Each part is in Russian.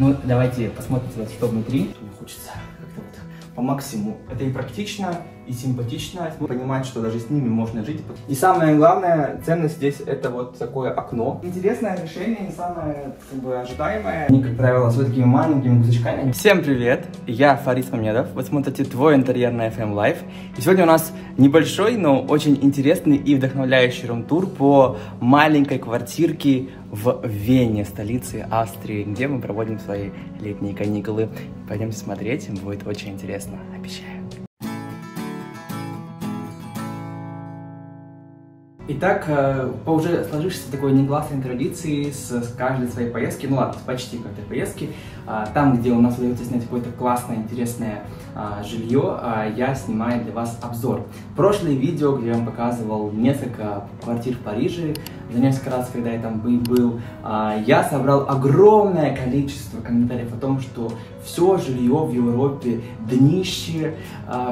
Ну, давайте посмотрим, что внутри. Мне хочется как-то вот по максимуму. Это и практично, и симпатично. Понимать, что даже с ними можно жить. И самое главное, ценность здесь — это вот такое окно. Интересное решение, не самое как бы ожидаемое. Они, как правило, с вот такими маленькими кусочками. Всем привет, я Фарис Помнедов. Вы смотрите «Твой интерьер» на FM Life. И сегодня у нас небольшой, но очень интересный и вдохновляющий рум-тур по маленькой квартирке в Вене, столице Австрии, где мы проводим свои летние каникулы. Пойдемте смотреть, будет очень интересно, обещаю. Итак, по уже сложившейся такой негласной традиции с каждой своей поездки, ну ладно, почти каждой поездки, там, где у нас удается снять какое-то классное, интересное жилье, я снимаю для вас обзор. Прошлое видео, где я вам показывал несколько квартир в Париже, за несколько раз, когда я там был, я собрал огромное количество комментариев о том, что все жилье в Европе днище,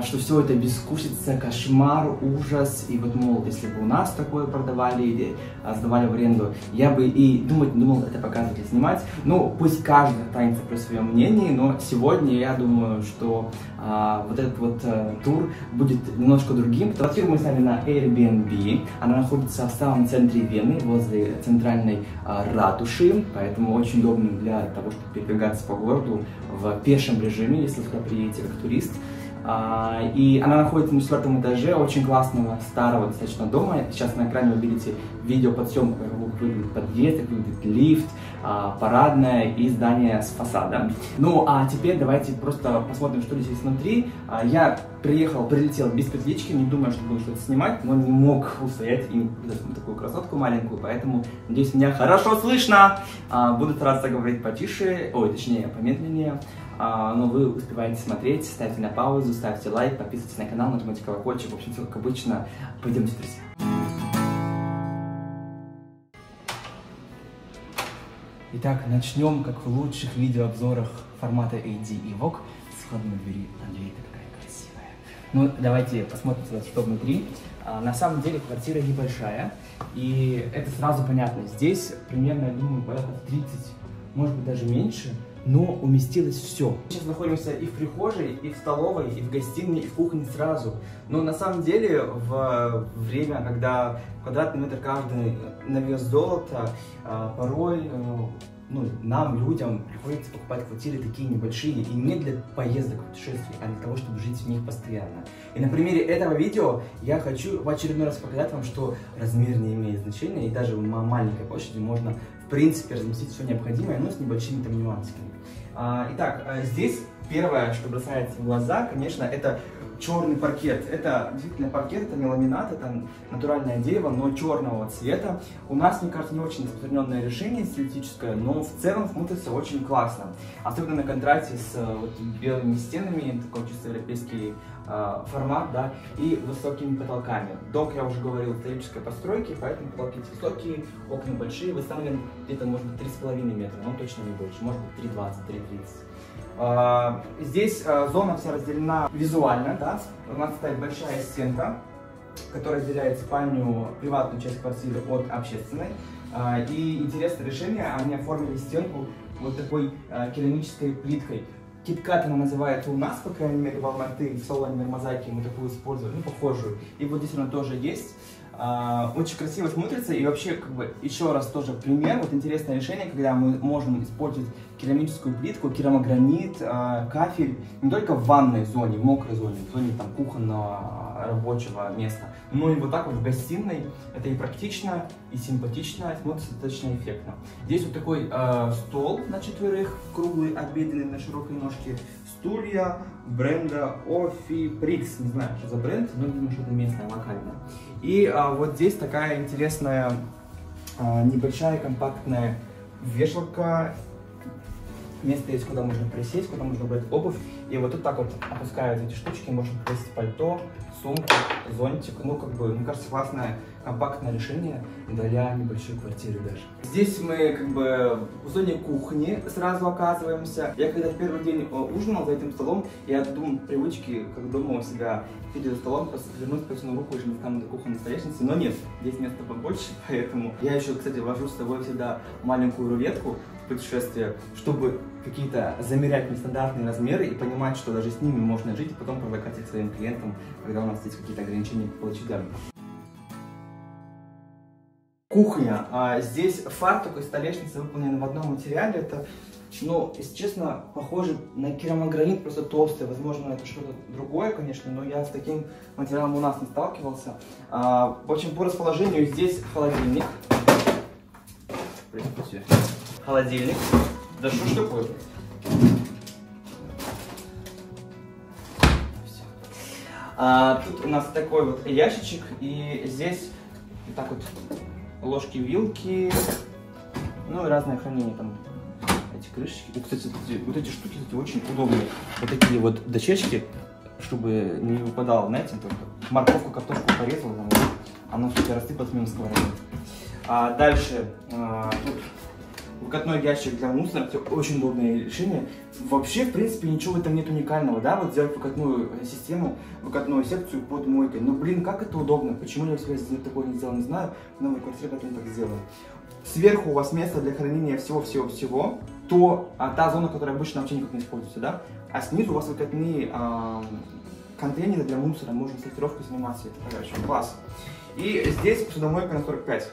что все это бескусица, кошмар, ужас, и вот, мол, если бы у нас так продавали или сдавали в аренду, я бы и думать не думал это показывать и снимать. Ну, пусть каждый останется при своем мнении, но сегодня я думаю, что вот этот вот тур будет немножко другим. Квартиру мы сняли на Airbnb, она находится в самом центре Вены, возле центральной ратуши, поэтому очень удобно для того, чтобы передвигаться по городу в пешем режиме, если вы приедете как турист. И она находится на 4-м этаже очень классного старого достаточно дома. Сейчас на экране вы видите видео подсъемку, как выглядит подъезд, как выглядит лифт, парадное и здание с фасада. Ну а теперь давайте просто посмотрим, что здесь внутри. Я прилетел без петлички, не думаю, что буду что-то снимать, но не мог устоять и не дать такую красотку маленькую, поэтому, надеюсь, меня хорошо слышно. Буду стараться говорить потише, ой, точнее, помедленнее. Но вы успеваете смотреть, ставьте на паузу, ставьте лайк, подписывайтесь на канал, нажимайте колокольчик, в общем, все как обычно. Пойдемте, друзья. Итак, начнем, как в лучших видеообзорах формата AD и VOG, с входной двери. Андрей, ты такая красивая. Ну, давайте посмотрим, что внутри. На самом деле квартира небольшая, и это сразу понятно. Здесь примерно, я думаю, порядка 30, может быть, даже меньше. Но уместилось все. Сейчас находимся и в прихожей, и в столовой, и в гостиной, и в кухне сразу. Но на самом деле, в время, когда квадратный метр каждый на вес золота, порой нам, людям, приходится покупать квартиры такие небольшие и не для поездок, путешествий, а для того, чтобы жить в них постоянно. И на примере этого видео я хочу в очередной раз показать вам, что размер не имеет значения, и даже на маленькой площади можно, в принципе, разместить все необходимое, но с небольшими там нюансами. Итак, здесь первое, что бросается в глаза, конечно, это черный паркет. Это действительно паркет, это не ламинат, это натуральное дерево, но черного цвета. У нас, мне кажется, не очень распространенное решение стилистическое, но в целом смотрится очень классно. Особенно на контрасте с вот белыми стенами, такой чисто европейский формат, да, и высокими потолками. Дом, я уже говорил, исторической постройки, поэтому потолки высокие, окна большие, выставлен где-то, может быть, 3,5 метра, но точно не больше, может быть, 3,20, 3,30. Здесь зона вся разделена визуально, да? У нас стоит большая стенка, которая разделяет спальню, приватную часть квартиры от общественной. И интересное решение, они оформили стенку вот такой керамической плиткой. Киткат она называется у нас, по крайней мере, в Алматы, в Солоне, мозаике мы такую используем, ну, похожую. И вот здесь она тоже есть. Очень красиво смотрится, и вообще, как бы, еще раз тоже пример, вот интересное решение, когда мы можем использовать керамическую плитку, керамогранит, кафель, не только в ванной зоне, в мокрой зоне, в зоне там кухонного рабочего места, но и вот так вот в гостиной. Это и практично, и симпатично, смотрится достаточно эффектно. Здесь вот такой стол на 4, круглый, обеденный, на широкой ножке, стулья бренда Офи Прикс, не знаю, что за бренд, но думаю, что это местное, локальное. И вот здесь такая интересная небольшая компактная вешалка, место есть, куда можно присесть, куда можно брать обувь, и вот тут так вот опускают эти штучки, можно повесить пальто, сумку, зонтик, ну как бы, мне кажется, классное компактное решение для небольшой квартиры даже. Здесь мы как бы в зоне кухни сразу оказываемся. Я когда в первый день ужинал за этим столом, я думал привычки, как дома у себя, сидя за столом, просто вернуть протяну руку и же на кухонной столешнице, но нет, здесь место побольше, поэтому я еще, кстати, вожу с собой всегда маленькую рулетку, путешествия, чтобы какие-то замерять нестандартные размеры и понимать, что даже с ними можно жить, и потом предлагать их своим клиентам, когда у нас есть какие-то ограничения по площадям. Кухня. Здесь фартук и столешница выполнены в одном материале. Это, ну, если честно, похоже на керамогранит, просто толстый. Возможно, это что-то другое, конечно, но я с таким материалом у нас не сталкивался. В общем, по расположению здесь холодильник. Холодильник. Да что ж такое? Тут у нас такой вот ящичек, и здесь вот так вот ложки, вилки, ну и разное хранение там. Эти крышечки. И, кстати, вот эти штуки, кстати, очень удобные. Вот такие вот дощечки, чтобы не выпадало, знаете, только морковку, картошку порезал, оно все рассыпалось мимо сковороды. Дальше тут выкатной ящик для мусора, все очень удобное решение. Вообще, в принципе, ничего в этом нет уникального, да, вот сделать выкатную систему, выкатную секцию под мойкой. Ну, блин, как это удобно, почему я всегда такое не сделал, не знаю, в новой квартире потом так сделаю. Сверху у вас место для хранения всего-всего-всего, та зона, которая обычно вообще никак не используется, да, а снизу у вас выкатные контейнеры для мусора, можно сортировкой заниматься, это, короче, класс. И здесь посудомойка на 45.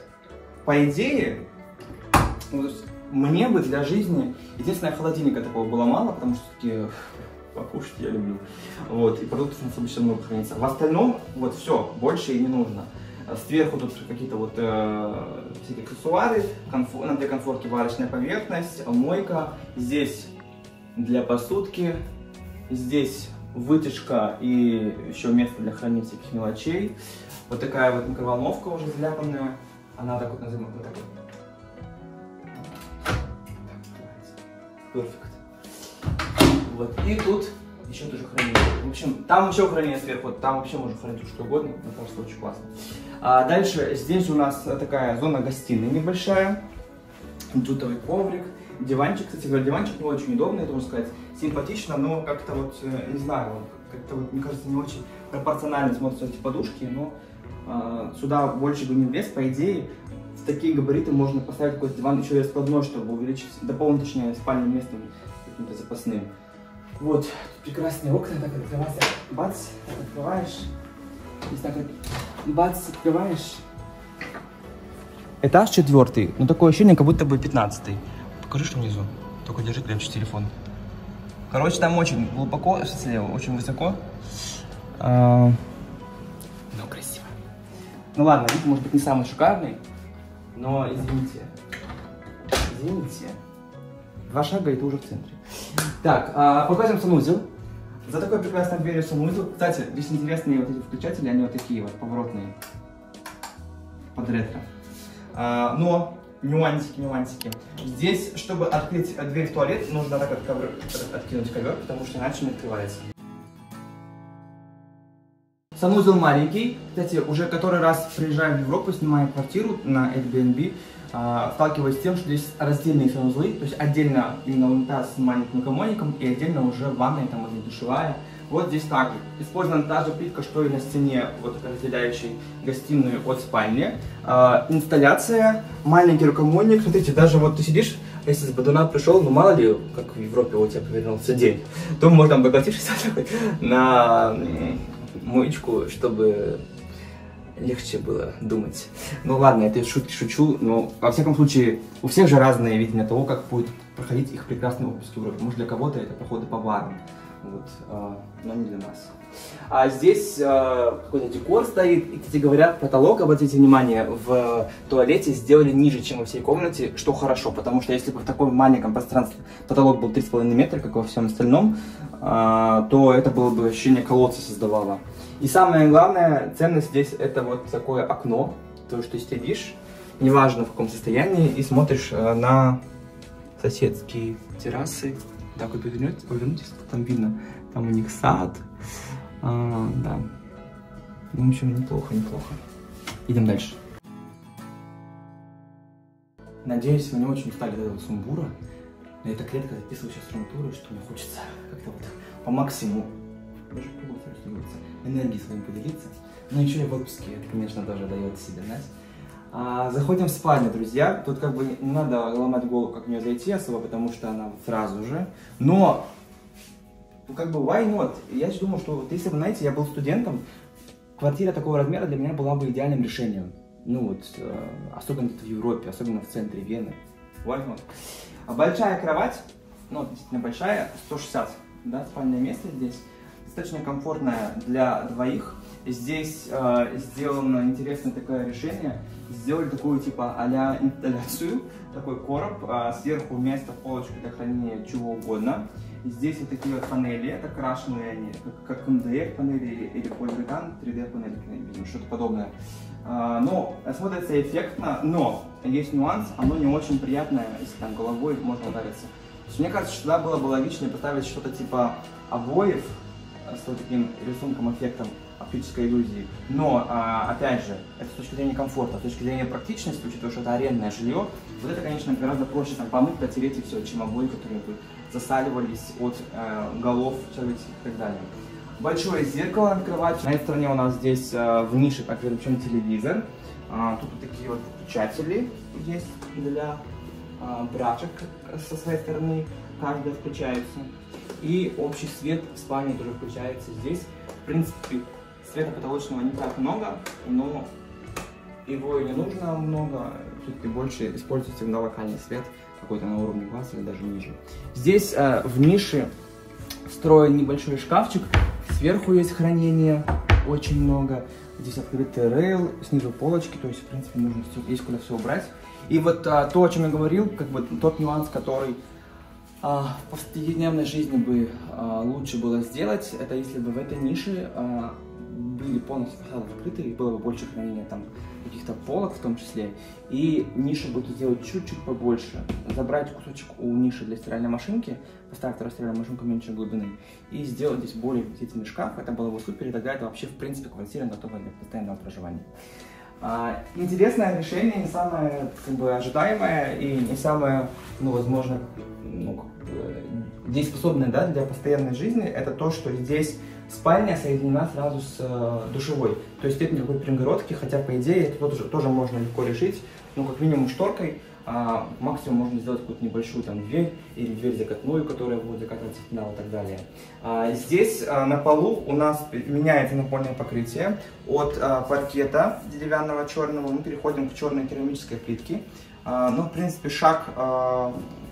По идее, мне бы для жизни, единственное, холодильника такого было мало, потому что все-таки покушать я люблю. Вот, и продуктов у нас обычно много хранится. В остальном, вот все, больше и не нужно. Сверху тут какие-то вот всякие аксессуары, для конфорки варочная поверхность, мойка. Здесь для посудки, здесь вытяжка и еще место для хранения всяких мелочей. Вот такая вот микроволновка уже заляпанная. Она так вот называется, вот так вот. Перфект. Вот. И тут еще тоже хранение. В общем, там еще хранение сверху, там вообще можно хранить что угодно. Мне кажется, очень классно. Дальше здесь у нас такая зона гостиной небольшая. Джутовый коврик. Диванчик, кстати говоря, диванчик не очень удобный, это можно сказать, симпатично, но как-то вот, не знаю, как-то вот, мне кажется, не очень пропорционально смотрятся эти подушки, но сюда больше бы не влез, по идее, в такие габариты можно поставить какой-то диван еще и складной, чтобы увеличить, дополнить, точнее, спальным местом каким-то запасным. Вот, тут прекрасные окна, так открывается, бац, открываешь, здесь так, бац, открываешь. Этаж 4, но такое ощущение, как будто бы 15-й. Покажи, что внизу, только держи крепче телефон. Короче, там очень глубоко, слева, очень высоко. Ну, красиво. Ну ладно, вид может быть не самый шикарный, но извините, извините, 2 шага и ты уже в центре. Так, показываем санузел. За такой прекрасной дверью санузел. Кстати, здесь интересные вот эти включатели, они вот такие вот поворотные, под ретро. Но нюансики, нюансики. Здесь, чтобы открыть дверь в туалет, нужно так откинуть ковер, потому что иначе не открывается. Санузел маленький, кстати, уже который раз приезжаю в Европу, снимаю квартиру на Airbnb, сталкиваюсь с тем, что здесь раздельные санузлы, то есть отдельно именно унитаз с маленьким коммоником и отдельно уже ванная, там, или душевая. Вот здесь также использована та же плитка, что и на стене, вот разделяющей гостиную от спальни. Инсталляция, маленький рукомойник, смотрите, даже вот ты сидишь, если с бадуна пришел, ну мало ли, как в Европе у тебя повернулся день, то можно обогатишься на моечку, чтобы легче было думать. Ну ладно, это шутки шучу, но во всяком случае у всех же разное видение того, как будет проходить их прекрасный отпуск в Европе. Может, для кого-то это походы по барам, вот, но не для нас. А здесь какой-то декор стоит, и, кстати говоря, потолок, обратите внимание, в туалете сделали ниже, чем во всей комнате, что хорошо, потому что если бы в таком маленьком пространстве потолок был 3,5 метра, как во всем остальном, то это было бы ощущение колодца создавало. И самое главное, ценность здесь это вот такое окно, то, что ты сидишь, неважно в каком состоянии, и смотришь на соседские террасы. Так вот повернитесь, там видно, там у них сад, да, ну, в общем, неплохо, неплохо. Идем дальше. Надеюсь, вы не очень устали от этого сумбура, но я так редко записываю сейчас сумбуры, что мне хочется как-то вот по максимуму, даже полностью, что говорится, энергии с вами поделиться, но еще и в отпуске, это, конечно, тоже дает себе, знаете, Заходим в спальню, друзья. Тут как бы не надо ломать голову, как в нее зайти особо, потому что она сразу же. Но, ну, как бы, why not? Я же думал, что вот, если бы, знаете, я был студентом, квартира такого размера для меня была бы идеальным решением. Ну вот, особенно в Европе, особенно в центре Вены. Why not? А большая кровать, ну, действительно большая, 160, да, спальное место здесь. Достаточно комфортная для двоих. Здесь сделано интересное такое решение. Сделали такую типа а-ля инсталляцию, такой короб, сверху вместо полочки для хранения чего угодно. Здесь вот такие вот панели, это крашеные они, как МДФ панели или полиган 3D панели, видимо, что-то подобное. Но смотрится эффектно, но есть нюанс, оно не очень приятное, если там головой можно удариться. То есть, мне кажется, что да, было бы логичнее поставить что-то типа обоев с вот таким рисунком, эффектом оптической иллюзии. Но, опять же, это с точки зрения комфорта, с точки зрения практичности, учитывая, что это арендное жилье, вот это, конечно, гораздо проще там помыть, протереть и все, чем обои, которые бы засаливались от голов человеческих и так далее. Большое зеркало открывать. На этой стороне у нас здесь в нише, как включен телевизор. Тут вот такие вот включатели есть для брачек со своей стороны. Каждая включается. И общий свет в спальне тоже включается здесь. В принципе, света потолочного не так много, но его и не нужно много. Все-таки больше используйте многолокальный свет, какой-то на уровне глаз или даже ниже. Здесь в нише встроен небольшой шкафчик. Сверху есть хранение, очень много. Здесь открытый рейл, снизу полочки, то есть, в принципе, нужно есть куда все убрать. И вот то, о чем я говорил, как бы тот нюанс, который в повседневной жизни бы лучше было сделать, это если бы в этой нише были полностью фасады закрыты, и было бы больше хранения там каких-то полок в том числе, и нишу буду делать чуть-чуть побольше, забрать кусочек у ниши для стиральной машинки, поставить вторую стиральную машинку меньше глубины, и сделать здесь более вместительный шкаф, это было бы супер, и тогда это вообще, в принципе, квартира готова для постоянного проживания. Интересное решение, не самое, как бы, ожидаемое, и не самое, ну, возможно, дееспособное, да, для постоянной жизни, это то, что здесь спальня соединена сразу с душевой. То есть нет никакой перегородки, хотя, по идее, это тоже можно легко решить. Ну, как минимум, шторкой. Максимум можно сделать какую-то небольшую там дверь или дверь закатную, которая будет закатывать сигнал и так далее. Здесь на полу у нас меняется напольное покрытие. От паркета деревянного черного мы переходим к черной керамической плитке. Ну, в принципе, шаг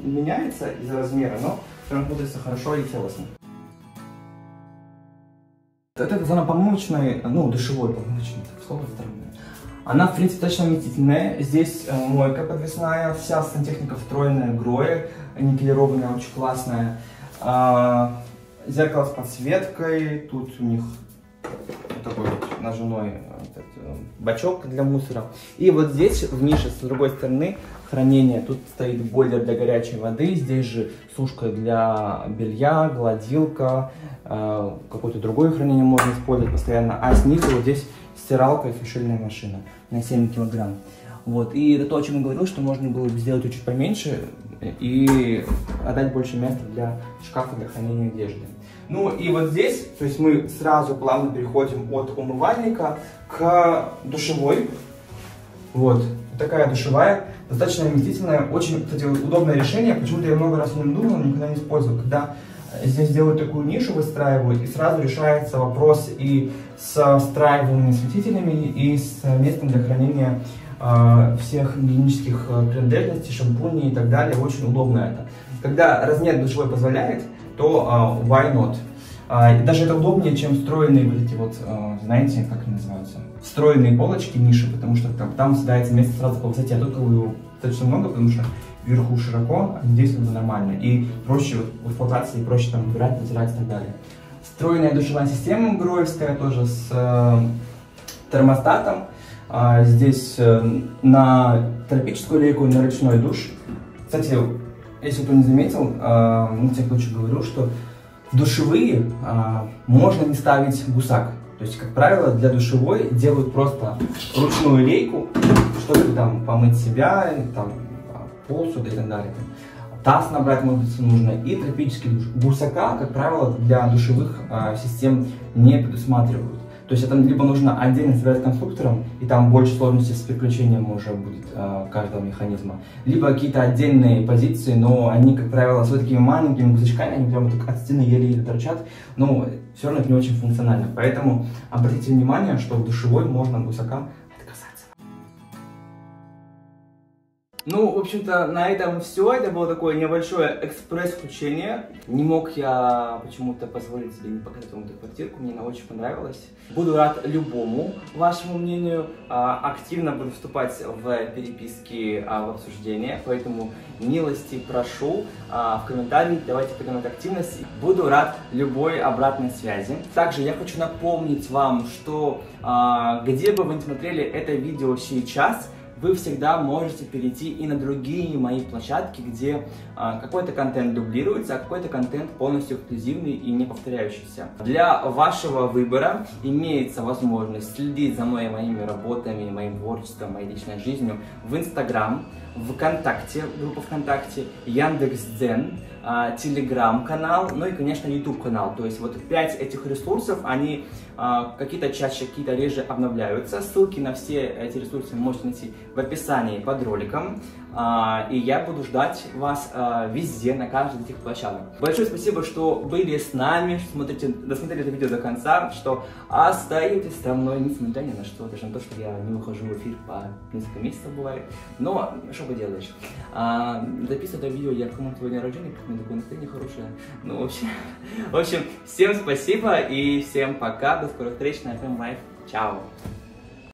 меняется из-за размера, но смотрится хорошо и целостно. Вот эта зона помывочной, ну, душевой помывочной, сколько странно. Она, в принципе, достаточно вместительная. Здесь мойка подвесная, вся сантехника встроенная, ГРОЭ, никелированная, очень классная. Зеркало с подсветкой, тут у них вот такой вот нажимной бачок для мусора. И вот здесь, в нише, с другой стороны, хранение. Тут стоит бойлер для горячей воды, здесь же сушка для белья, гладилка, какое-то другое хранение можно использовать постоянно. А снизу вот здесь стиралка и сушильная машина на 7 килограмм. Вот. И это то, о чем я говорил, что можно было бы сделать чуть поменьше и отдать больше места для шкафа для хранения одежды. Ну и вот здесь, то есть мы сразу плавно переходим от умывальника к душевой. Вот такая душевая, достаточно вместительная, очень, кстати, удобное решение. Почему-то я много раз о нем думал, но никогда не использовал. Когда здесь делают такую нишу, выстраивают, и сразу решается вопрос и со встраиваемыми светителями, и с местом для хранения всех гигиенических принадлежностей, шампуней и так далее. Очень удобно это. Когда размер душевой позволяет, то why not? И даже это удобнее, чем встроенные вот эти вот, знаете, как они называются, встроенные полочки, ниши, потому что там съедается место сразу по высоте, а тут его достаточно много, потому что вверху широко, а здесь как бы нормально, и проще в эксплуатации, проще там выбирать, натирать и так далее. Встроенная душевая система гроевская, тоже с термостатом, здесь на тропическую лейку, на ручной душ. Кстати, если кто не заметил, ну, тебе лучше говорю, что душевые можно не ставить гусак. То есть, как правило, для душевой делают просто ручную лейку, чтобы там помыть себя, там, пол сюда и так далее. Таз набрать, может быть, нужно. И тропический душ. Гусака, как правило, для душевых систем не предусматривают. То есть это либо нужно отдельно собирать конструктором, и там больше сложности с переключением уже будет каждого механизма, либо какие-то отдельные позиции, но они, как правило, с вот такими маленькими кусочками, они прямо так от стены еле-еле торчат, но все равно это не очень функционально. Поэтому обратите внимание, что в душевой можно гусака. Ну, в общем-то, на этом все. Это было такое небольшое экспресс-включение. Не мог я почему-то позволить себе не показать вам эту квартирку. Мне она очень понравилась. Буду рад любому вашему мнению. Активно буду вступать в переписки, в обсуждения. Поэтому милости прошу в комментарии. Давайте поднимать активность. Буду рад любой обратной связи. Также я хочу напомнить вам, что где бы вы ни смотрели это видео сейчас, вы всегда можете перейти и на другие мои площадки, где какой-то контент дублируется, а какой-то контент полностью эксклюзивный и не повторяющийся. Для вашего выбора имеется возможность следить за моими работами, моим творчеством, моей личной жизнью в Инстаграм, ВКонтакте, группа ВКонтакте, Яндекс Дзен, телеграм-канал, ну и, конечно, YouTube-канал. То есть вот 5 этих ресурсов, они какие-то чаще, какие-то реже обновляются. Ссылки на все эти ресурсы вы можете найти в описании под роликом. И я буду ждать вас везде, на каждой из этих площадок. Большое спасибо, что были с нами, что досмотрели это видео до конца, что остаетесь со мной, несмотря ни на что, даже на то, что я не выхожу в эфир по несколько месяцев бывает. Но что поделаешь? Записываю это видео, я к кому-то сегодня рождения, у меня такое настроение хорошее. Ну, в общем, всем спасибо и всем пока. До скорых встреч на FM Life. Чао!